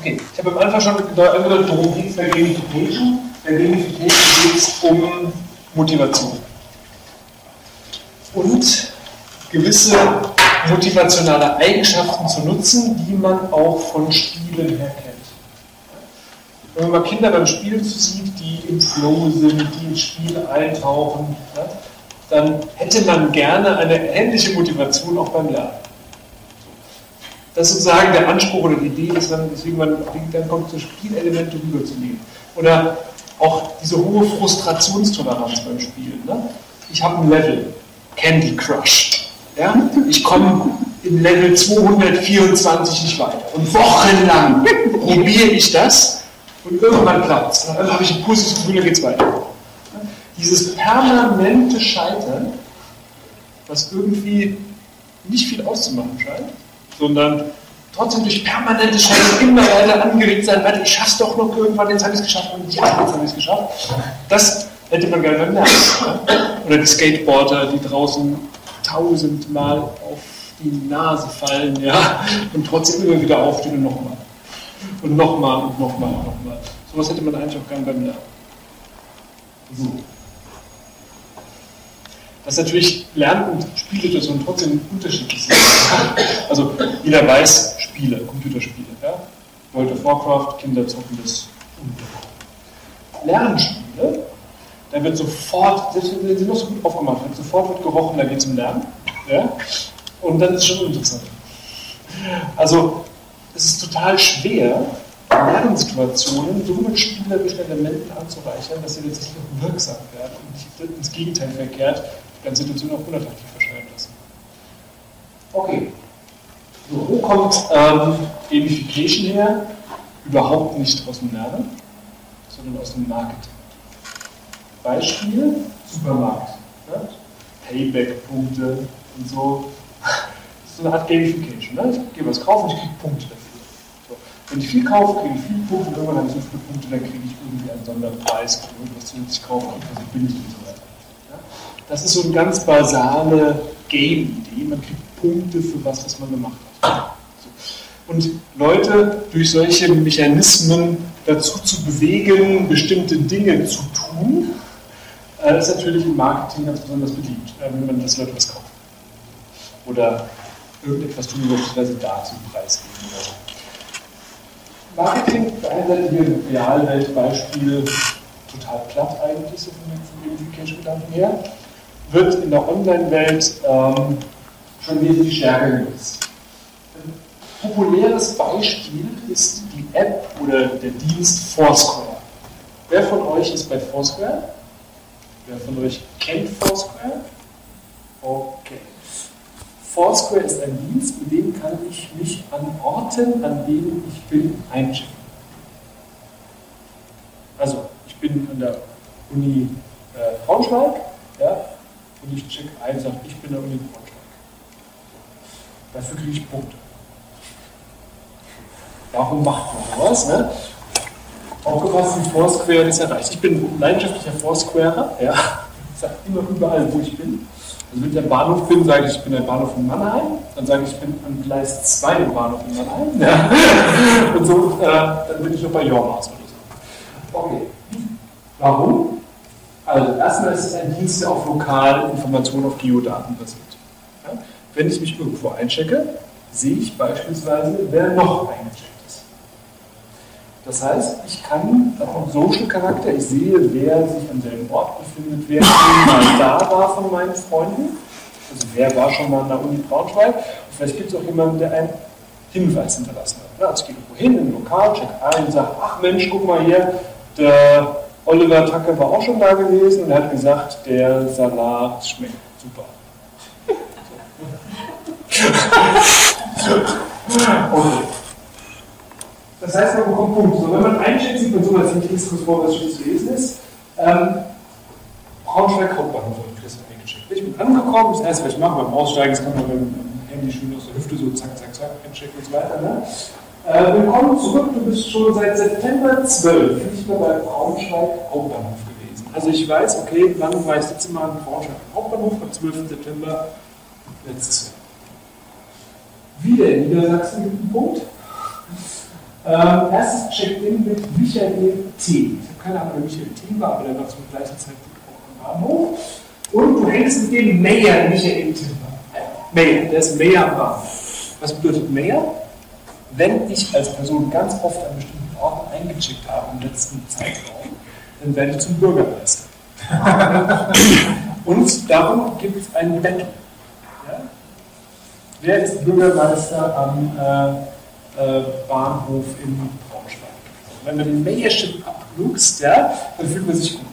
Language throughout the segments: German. Okay, ich habe am Anfang schon angedeutet, worum geht es bei Gamification? Bei Gamification geht es um Motivation. Und gewisse motivationale Eigenschaften zu nutzen, die man auch von Spielen her kennt. Wenn man mal Kinder beim Spielen sieht, die im Flow sind, die ins Spiel eintauchen, dann hätte man gerne eine ähnliche Motivation auch beim Lernen. Das ist sozusagen der Anspruch oder die Idee, dass man, deswegen man dann kommt, so Spielelemente rüberzunehmen. Oder auch diese hohe Frustrationstoleranz beim Spielen. Ne? Ich habe ein Level, Candy Crush. Ja? Ich komme im Level 224 nicht weiter. Und wochenlang probiere ich das und irgendwann klappt es. Dann habe ich ein positives Gefühl, dann geht es weiter. Dieses permanente Scheitern, was irgendwie nicht viel auszumachen scheint, sondern trotzdem durch permanente Scheitern immer weiter angeregt sein, warte, ich schaff's doch noch irgendwann, jetzt habe ich es geschafft und ja, jetzt habe ich es geschafft. Das hätte man gerne gelernt. Oder die Skateboarder, die draußen tausendmal auf die Nase fallen, ja, und trotzdem immer wieder aufstehen und nochmal. Und nochmal und nochmal und nochmal. Sowas hätte man eigentlich auch gerne beim Lernen. So. Dass natürlich Lernen und Spielsituationen trotzdem unterschiedlich sind. Also jeder weiß, Spiele, Computerspiele. Ja? World of Warcraft, Kinder zocken das. Lernspiele, da wird sofort, selbst wenn sie noch so gut aufgemacht wird, sofort wird gerochen, da geht es um Lernen. Ja? Und dann ist es schon interessant. Also es ist total schwer, Lernsituationen so mit spielerischen Elementen anzureichern, dass sie letztlich auch wirksam werden und nicht ins Gegenteil verkehrt, die ganze Situation auch unattraktiv erscheinen lassen. Okay, so, wo kommt Gamification her? Überhaupt nicht aus dem Lernen, sondern aus dem Marketing. Beispiel: Supermarkt. Ne? Payback-Punkte und so. Das ist so eine Art Gamification. Ne? Ich gehe was kaufen, ich kriege Punkte dafür. Wenn ich viel kaufe, kriege ich viel Punkte, wenn man dann so viele Punkte, dann kriege ich irgendwie einen Sonderpreis, für irgendwas zu sich kaufen, also billig und so weiter. Ja? Das ist so eine ganz basale Game-Idee, man kriegt Punkte für was, was man gemacht hat. So. Und Leute durch solche Mechanismen dazu zu bewegen, bestimmte Dinge zu tun, ist natürlich im Marketing ganz besonders beliebt, wenn man das Leute was kauft. Oder irgendetwas tun, beispielsweise Daten preisgeben oder so. Marketing, auf der einen Seite hier ein Realweltbeispiel, total platt eigentlich, so von dem Gamification-Gedanken her, wird in der Online-Welt schon wesentlich stärker genutzt. Ein populäres Beispiel ist die App oder der Dienst Foursquare. Wer von euch ist bei Foursquare? Wer von euch kennt Foursquare? Okay. Foursquare ist ein Dienst, mit dem kann ich mich an Orten, an denen ich bin, einchecken. Also, ich bin an der Uni Braunschweig, ja, und ich checke ein und sage, ich bin an der Uni Braunschweig. Dafür kriege ich Punkte. Warum macht man sowas? Ne? Aufgepasst, wie Foursquare das erreicht. Ich bin ein leidenschaftlicher Foursquarer, ja. Ich sage immer überall, wo ich bin. Also wenn ich am Bahnhof bin, sage ich, ich bin am Bahnhof in Mannheim, dann sage ich, ich bin am Gleis 2 im Bahnhof in Mannheim, ja. Und so, dann bin ich noch bei Jormaus oder so. Okay. Warum? Also erstmal ist es ein Dienst, der auf lokale Informationen auf Geodaten basiert. Ja? Wenn ich mich irgendwo einchecke, sehe ich beispielsweise, wer noch eingecheckt ist. Das heißt, ich kann vom Social-Charakter, ich sehe, wer sich am selben Ort befindet, wer schon mal da war von meinen Freunden, also wer war schon mal an der Uni Braunschweig, und vielleicht gibt es auch jemanden, der einen Hinweis hinterlassen hat. Also ich gehe irgendwo hin, im Lokal, check ein und sage, ach Mensch, guck mal hier, der Oliver Tacke war auch schon da gewesen und er hat gesagt, der Salat schmeckt super. Okay. Das heißt, man bekommt Punkte. So, wenn man eincheckt, sieht man so, dass hier nichts vor, was schon zu lesen ist. Braunschweig Hauptbahnhof habe ich gestern eingecheckt. Ich bin angekommen, das erste, was ich mache beim Aussteigen, das kann man mit dem Handy schön aus der Hüfte so zack, zack, zack, einchecken und so weiter. Ne? Willkommen zurück, du bist schon seit September 12 nicht mehr bei Braunschweig Hauptbahnhof gewesen. Also ich weiß, okay, wann war ich das letzte Mal in Braunschweig Hauptbahnhof? Am 12. September letztes Jahr. Wieder in Niedersachsen gibt einen Punkt. Erstes Check-in mit Michael T. Ich habe keine Ahnung, wer Michael T war, aber der war zum gleichen Zeitpunkt auch am Bahnhof. Und du hängst mit dem Mayor Michael T. Mayor, der ist Mayor am Bahnhof. Was bedeutet Mayor? Wenn ich als Person ganz oft an bestimmten Orten eingecheckt habe im letzten Zeitraum, dann werde ich zum Bürgermeister. Und darum gibt es einen Battle. Ja? Wer ist Bürgermeister am Bahnhof in Braunschweig? Wenn man den Mayorship abluchst, ja, dann fühlt man sich gut.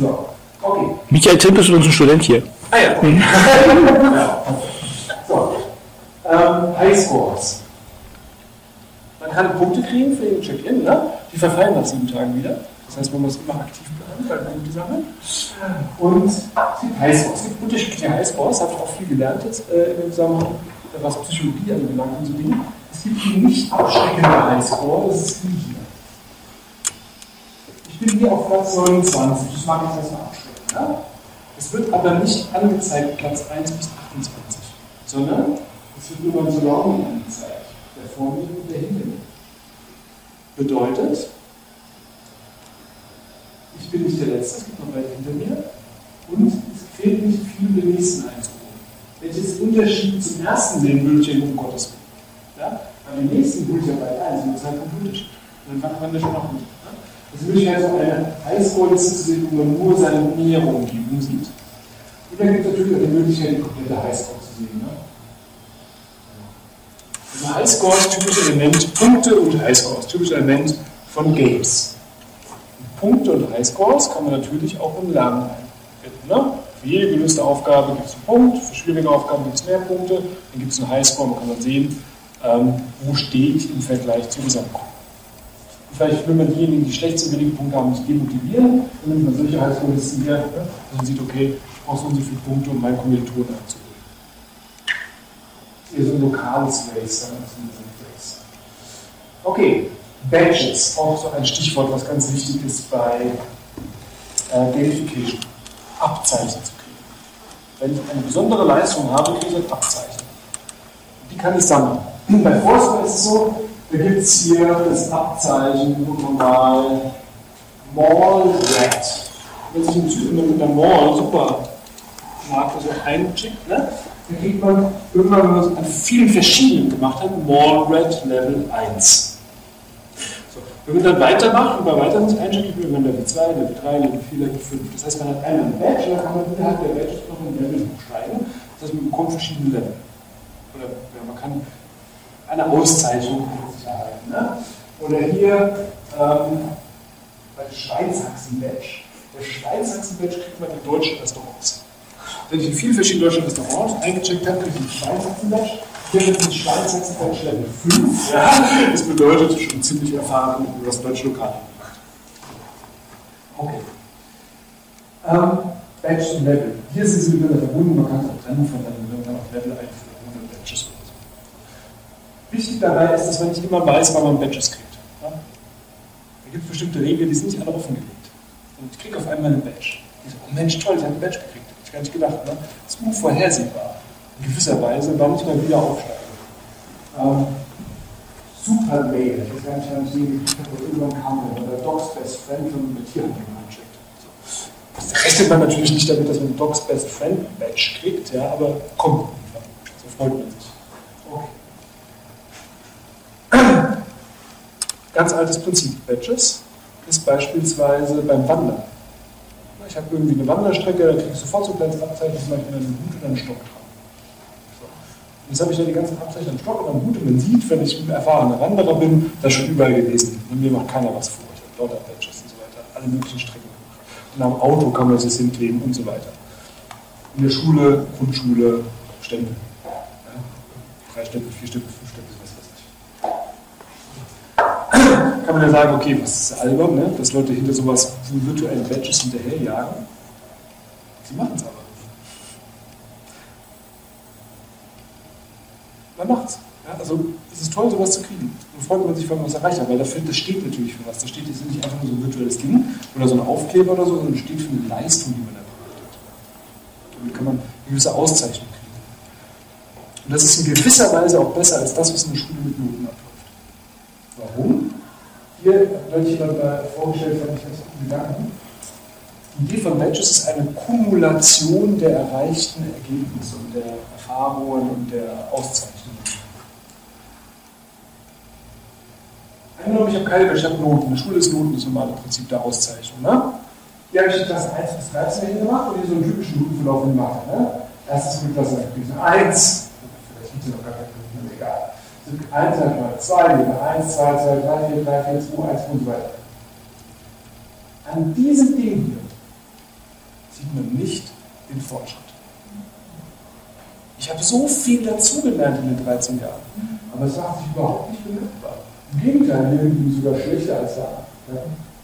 So, okay. Michael Tempel ist unser Student hier. Ah ja. Mhm. Ja. So, High Scores. Man kann Punkte kriegen für den Check-in, ne? Die verfallen nach 7 Tagen wieder. Das heißt, man muss immer aktiv bleiben bei einem dieser Sachen. Und Highscores. Es gibt unterschiedliche Highscores, habe ich auch viel gelernt jetzt im Zusammenhang, was Psychologie anbelangt und so Dinge. Es gibt die nicht abschreckende Highscore, das ist die hier. Ich bin hier auf Platz 29, das mag ich erstmal abschrecken. Ne? Es wird aber nicht angezeigt, Platz 1 bis 28, sondern es wird nur mal so lang angezeigt. Der vor mir und der hinter mir. Bedeutet, ich bin nicht der Letzte, es gibt noch weit hinter mir und es fehlt nicht viel, um den nächsten einzuholen. Wenn ich jetzt den Unterschied zum ersten sehen würde, ich um Gottes Willen. Ja? Weil den nächsten holt ja weit ein, sind das halt vom Unterschied. Und dann kann man das schon auch nicht. Ne? Also würde ich halt so eine Highscore-Liste zu sehen, wo man nur seine Näherung gibt. Und dann gibt es natürlich auch die Möglichkeit, die komplette Highscore zu sehen. Ne? Also Highscore ist typisches Element, Punkte und Highscore ist typisches Element von Games. Punkte und Highscores kann man natürlich auch im Lernen einbinden. Ne? Für jede gelöste Aufgabe gibt es einen Punkt, für schwierige Aufgaben gibt es mehr Punkte, dann gibt es einen Highscore, man kann dann sehen, wo stehe ich im Vergleich zur Gesamtgruppe. Vielleicht will man diejenigen, die schlecht zu wenigen Punkte haben, nicht demotivieren, damit man solche Highscore-Listen hier, dass man sieht, okay, ich brauche so und so viele Punkte, um meinen Kommilitonen einzuholen. Hier so ein lokales Race. Okay. Badges, auch so ein Stichwort, was ganz wichtig ist bei Gamification. Abzeichen zu kriegen. Wenn ich eine besondere Leistung habe, kriege ich ein Abzeichen. Die kann ich sammeln. Bei Foursquare ist es so, da gibt es hier das Abzeichen, gucken wir mal, Mall Rat. Wenn sich ein Typ immer mit der Mall super mag, also eincheckt, ne? Dann kriegt man irgendwann, wenn man es an vielen verschiedenen gemacht hat, Mall Rat Level 1. Wenn man dann weitermacht und bei weiter nicht einschätzt, wird man Level 2, Level 3, Level 4, Level 5. Das heißt, man hat einen Badge, dann kann man innerhalb der Badge noch ein Level hochsteigen. Das heißt, man bekommt verschiedene Level. Oder ja, man kann eine Auszeichnung erhalten. Ne? Oder hier bei Schweinsachsen-Badge. Der Schweinsachsen-Badge kriegt man in deutschen Restaurants. Wenn ich in vielen verschiedenen deutschen Restaurants eingecheckt habe, kriege ich den Schweinsachsen-Badge. Hier wird ein Schweinsachsen-Badge Level 5. Ja? Das bedeutet schon ziemlich erfahren, über das deutsche Lokal. Okay. Badges und Level. Hier sind sie miteinander verbunden, man kann es auch trennen von Level, dann auch Level einführen oder Badges oder so. Wichtig dabei ist, dass man nicht immer weiß, wann man Badges kriegt. Ja? Da gibt es bestimmte Regeln, die sind nicht alle offengelegt. Und ich kriege auf einmal einen Badge. Ich sage, oh Mensch, toll, ich habe einen Badge gekriegt. Hätte ich gar nicht gedacht. Ne? Das ist unvorhersehbar. In gewisser Weise manchmal wieder aufsteigen. Super Mail, ich weiß gar nicht, ob ich irgendwann kam, oder Docs Best Friend, wenn man mit Tieren eincheckt. So. Das rechnet man natürlich nicht damit, dass man einen Docs Best Friend Badge kriegt, ja, aber kommt. So freut man sich. Okay. Ganz altes Prinzip. Badges ist beispielsweise beim Wandern. Ich habe irgendwie eine Wanderstrecke, da kriege ich sofort so ein kleines Abzeichen, zum Beispiel einen Hut und einen Stock dran. Und jetzt habe ich ja die ganzen Abzeichen am Stock und am Hut und man sieht, wenn ich ein erfahrener Wanderer bin, das schon überall gewesen bin. Und mir macht keiner was vor. Ich habe dort Badges und so weiter, alle möglichen Strecken gemacht. Und am Auto kann man das hinkleben und so weiter. In der Schule, Grundschule, Stempel. Ja? 3 Stempel, 4 Stempel, 5 Stempel, was weiß ich. Kann man ja sagen, okay, was ist albern, ne? Dass Leute hinter sowas von virtuellen Badges hinterherjagen. Sie machen es aber. Man macht's. Ja, also es ist toll, sowas zu kriegen. Und freut man sich, wenn man was erreicht hat, weil dafür, das steht natürlich für was. Da steht jetzt nicht einfach nur so ein virtuelles Ding oder so ein Aufkleber oder so, sondern es steht für eine Leistung, die man erbracht hat. Damit kann man eine gewisse Auszeichnung kriegen. Und das ist in gewisser Weise auch besser als das, was in der Schule mit Noten abläuft. hier wird jemand mal vorgestellt von den Gedanken. Und die von Matches ist eine Kumulation der erreichten Ergebnisse und der Erfahrungen und der Auszeichnungen. Angenommen, ich habe keine bestimmten Noten. In der Schule ist Noten das normale Prinzip der Auszeichnung. Ne? Hier habe ich die Klasse 1 bis 13 gemacht und hier so einen typischen Notenverlauf in Mathe. Ne? Erstes Glück, das ist eine 1. Vielleicht gibt es ja noch gar keine Noten, egal. 1, 2, 1, 2, 2, 3, 4, 3, 4, 2, 1 und so weiter. An diesem Ding hier sieht man nicht den Fortschritt. Ich habe so viel dazugelernt in den 13 Jahren, aber es hat sich überhaupt nicht bemerkbar. Im Gegenteil, wir sind sogar schlechter als da. Ja?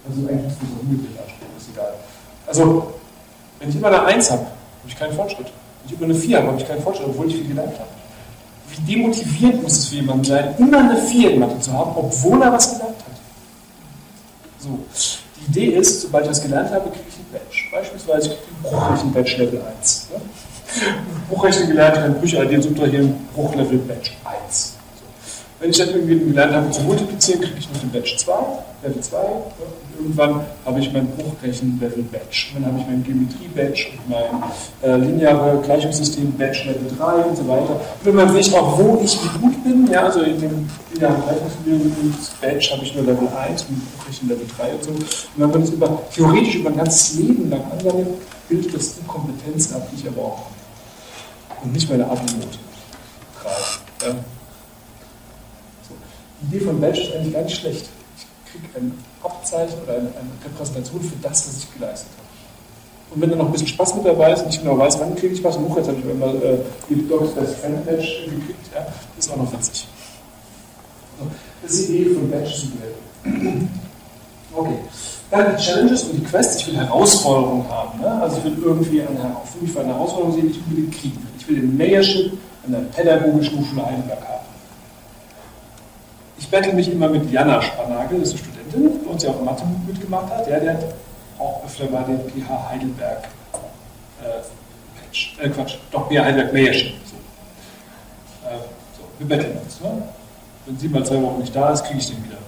Also eigentlich ist das auch möglich, ist egal. Also, wenn ich immer eine 1 habe, habe ich keinen Fortschritt. Wenn ich immer eine 4 habe, habe ich keinen Fortschritt, obwohl ich viel gelernt habe. Wie demotivierend muss es für jemanden sein, immer eine 4 in Mathe zu haben, obwohl er was gelernt hat. So. Die Idee ist, sobald ich das gelernt habe, kriege ich einen Badge. Beispielsweise kriege ich einen Bruchrechnen-Badge Level 1. Ne? Bruchrechnen gelernt, dann Brüche addieren, subtrahieren, Bruchlevel-Badge 1. So. Wenn ich dann irgendwie gelernt habe zu multiplizieren, kriege ich noch den Badge 2, Level 2. Ne? Und irgendwann habe ich meinen Bruchrechnen-Level-Badge. Dann habe ich meinen Geometrie-Badge und mein lineare Gleichungssystem-Badge Level 3 und so weiter. Und irgendwann sehe ich auch, wo ich wie gut bin. Ja, also in dem linearen Gleichungsbadge habe ich nur Level 1 und Level 3 und so. Und wenn man das theoretisch über ein ganzes Leben lang anwendet, bildet das die Kompetenzen ab, die ich aber auch habe. Und nicht meine Abi-Note. Ja. So. Die Idee von Badge ist eigentlich gar nicht schlecht. Ich kriege ein Abzeichen oder eine Repräsentation für das, was ich geleistet habe. Und wenn da noch ein bisschen Spaß mit dabei ist und ich genau weiß, wann kriege ich was, und jetzt habe ich immer die Dogs Best Friend Badge gekriegt, ja, ist auch noch witzig. So. Das ist die Idee von Badge zu bilden. Okay, dann die Challenges und die Quests. Ich will Herausforderungen haben. Ne? Also ich will irgendwie für mich eine Herausforderung sehen, die ich unbedingt kriegen will. Ich will den Mayorship an der pädagogischen Schule Heidelberg haben. Ich battle mich immer mit Jana Spannagel, das ist eine Studentin, die uns ja auch im Mathe mitgemacht hat. Ja, die hat auch öfter mal den PH Heidelberg PH Heidelberg Mayorship. So. So. Wir betteln uns. Ne? Wenn sie mal 2 Wochen nicht da ist, kriege ich den wieder.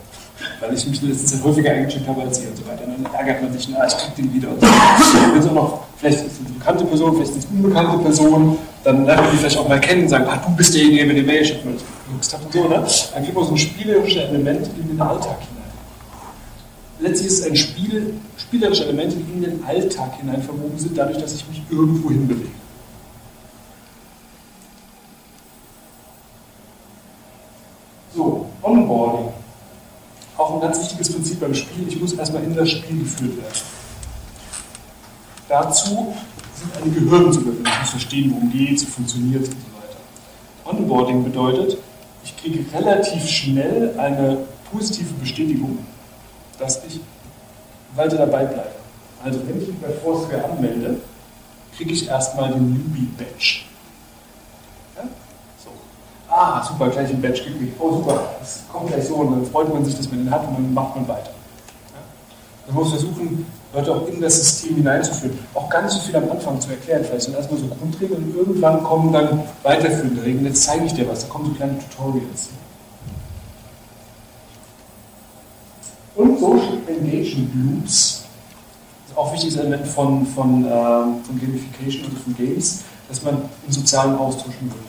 Weil ich mich letztens häufiger eingeschickt habe als ihr und so weiter. Und dann ärgert man sich, na, ich krieg den wieder und so. Wenn es auch noch, vielleicht ist es eine bekannte Person, vielleicht ist es eine unbekannte Person, dann lernt man die vielleicht auch mal kennen und sagen, ah, du bist derjenige, der mit dem Mailship geguckt hat und so, ne? Dann gibt man so ein spielerisches Element in den Alltag hinein. Letztlich ist es ein spielerische Elemente, die in den Alltag hinein verwoben sind, dadurch, dass ich mich irgendwo hinbewege. So, Onboarding. Auch ein ganz wichtiges Prinzip beim Spiel, ich muss erstmal in das Spiel geführt werden. Dazu sind eine Gehirn zu überwinden, ich muss verstehen, worum geht es, wie funktioniert es und so weiter. Onboarding bedeutet, ich kriege relativ schnell eine positive Bestätigung, dass ich weiter dabei bleibe. Also wenn ich mich bei Foursquare anmelde, kriege ich erstmal den Newbie-Badge. Ah, super, gleich ein Badge gekriegt. Oh, super, das kommt gleich so. Und dann freut man sich, dass man den hat und dann macht man weiter. Ja? Man muss versuchen, Leute auch in das System hineinzuführen. Auch gar nicht so viel am Anfang zu erklären. Vielleicht sind erstmal so Grundregeln und irgendwann kommen dann weiterführende Regeln. Jetzt zeige ich dir was. Da kommen so kleine Tutorials. Und Social Engagement Loops. Das ist auch ein wichtiges Element von Gamification, also von Games, dass man in sozialen Austausch möglich.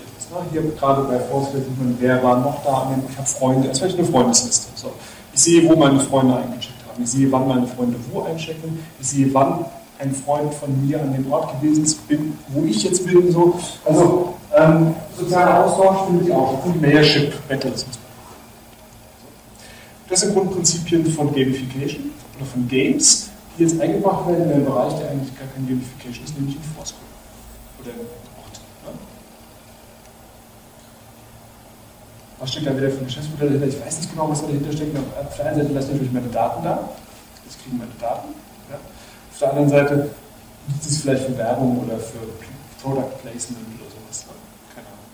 Hier gerade bei Foursquare sieht man, wer war noch da, ich habe Freunde, das ist vielleicht eine Freundesliste. So. Ich sehe, wo meine Freunde eingecheckt haben, ich sehe, wann meine Freunde wo einchecken, ich sehe, wann ein Freund von mir an dem Ort gewesen ist, wo ich jetzt bin. So. Also sozialer Austausch findet ihr auch und Mayorship Battles und so. Das sind Grundprinzipien von Gamification oder von Games, die jetzt eingebracht werden in einem Bereich, der eigentlich gar kein Gamification ist, nämlich in Foursquare. Oder was steht da wieder für ein Geschäftsmodell dahinter? Ich weiß nicht genau, was da dahinter steckt. Auf der einen Seite lasse ich natürlich meine Daten da. Jetzt kriegen meine Daten. Ja. Auf der anderen Seite liegt es vielleicht für Werbung oder für Product Placement oder sowas. Keine Ahnung.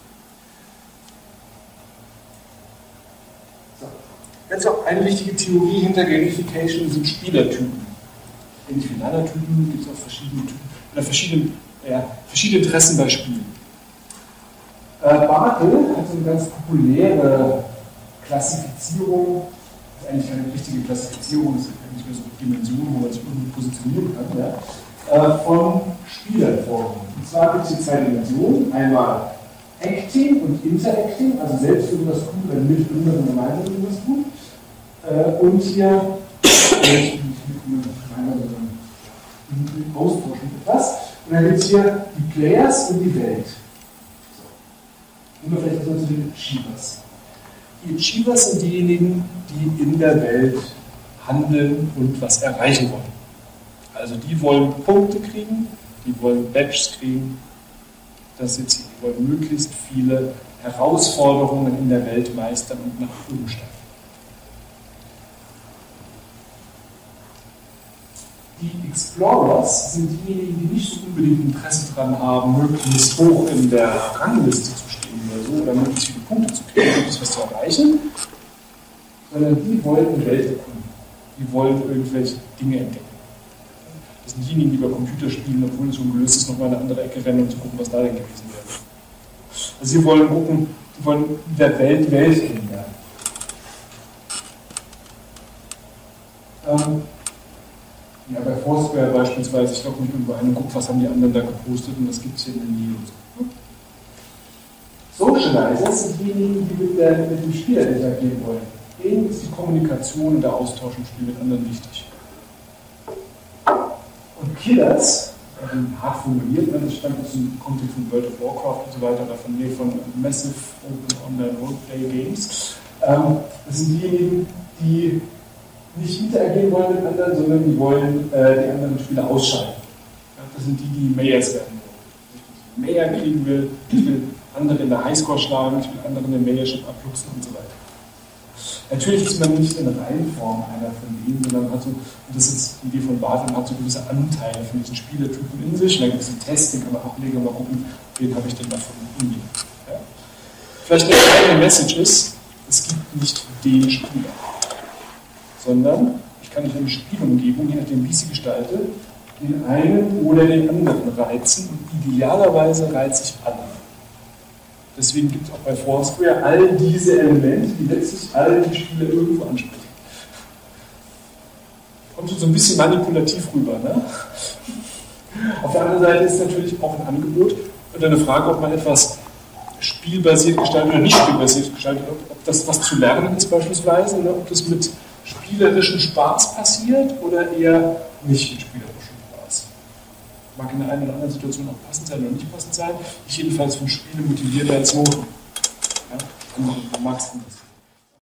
So. Jetzt auch eine wichtige Theorie hinter Gamification sind Spielertypen. Ähnlich wie Typen gibt es auch verschiedene Typen. Oder verschiedene Interessen bei Spielen. Bartel hat so eine ganz populäre Klassifizierung eigentlich keine richtige Klassifizierung, es gibt nicht mehr so Dimensionen, wo man sich irgendwie positionieren kann, ja, von Spielern vorkommen. Und zwar gibt es hier zwei Dimensionen, einmal Acting und Interacting, also selbst irgendwas tun oder mit anderen gemeinsam irgendwas tun. Und hier austauschen etwas. Und dann gibt es hier die Players und die Welt. So. Und vielleicht so zu den Achievers. Die Achievers sind diejenigen, die in der Welt handeln und was erreichen wollen. Also die wollen Punkte kriegen, die wollen Badges kriegen, das sind sie, die wollen möglichst viele Herausforderungen in der Welt meistern und nach oben steigen. Die Explorers sind diejenigen, die nicht so unbedingt Interesse daran haben, möglichst hoch in der Rangliste zu stehen oder so, oder möglichst viele Punkte zu kriegen, möglichst was zu erreichen, sondern die wollen die Welt erkunden. Die wollen irgendwelche Dinge entdecken. Das sind diejenigen, die bei Computerspielen, obwohl es schon gelöst ist, nochmal in eine andere Ecke rennen, um zu gucken, was da denn gewesen wäre. Also sie wollen gucken, die wollen in der Welt die Welt kennenlernen. Ja, bei Foursquare beispielsweise, ich logge mich irgendwo ein und gucke, was haben die anderen da gepostet und was gibt es hier in der Nähe und so. Socializer sind diejenigen, die mit dem Spieler interagieren wollen. Denen ist die Kommunikation und der Austausch im Spiel mit anderen wichtig. Und Killers, hart formuliert, das stammt aus dem Kontext von World of Warcraft und so weiter, oder von, Massive Open Online Roleplay Games, das sind diejenigen, die nicht interagieren wollen mit anderen, sondern die wollen die anderen Spieler ausschalten. Ja, das sind die, die Mayors werden wollen. Ich will Mayor kriegen will, ich will andere in der Highscore schlagen, ich will andere in der Mayorship abluchsen und so weiter. Natürlich ist man nicht in Reihenform einer von denen, sondern hat so, und das ist die Idee von Barton, hat so gewisse Anteile von diesen Spielertypen in sich. Und dann gibt es einen Test, den kann man auch legen und mal gucken, wen habe ich denn davon in mir. Ja. Vielleicht eine kleine Message ist, es gibt nicht den Spieler, sondern ich kann mich in einer Spielumgebung, je nachdem wie ich sie gestalte, den einen oder den anderen reizen und idealerweise reize ich alle. Deswegen gibt es auch bei Foursquare all diese Elemente, die letztlich alle die Spieler irgendwo ansprechen. Kommt schon so ein bisschen manipulativ rüber, ne? Auf der anderen Seite ist es natürlich auch ein Angebot oder eine Frage, ob man etwas spielbasiert gestaltet oder nicht spielbasiert gestaltet, ob das was zu lernen ist beispielsweise, oder ob das mit spielerischen Spaß passiert oder eher nicht mit spielerischem Spaß. Mag in der einen oder anderen Situation auch passend sein oder nicht passend sein. Ich jedenfalls von Spielen motiviert als Noten. Ja, dann magst du das.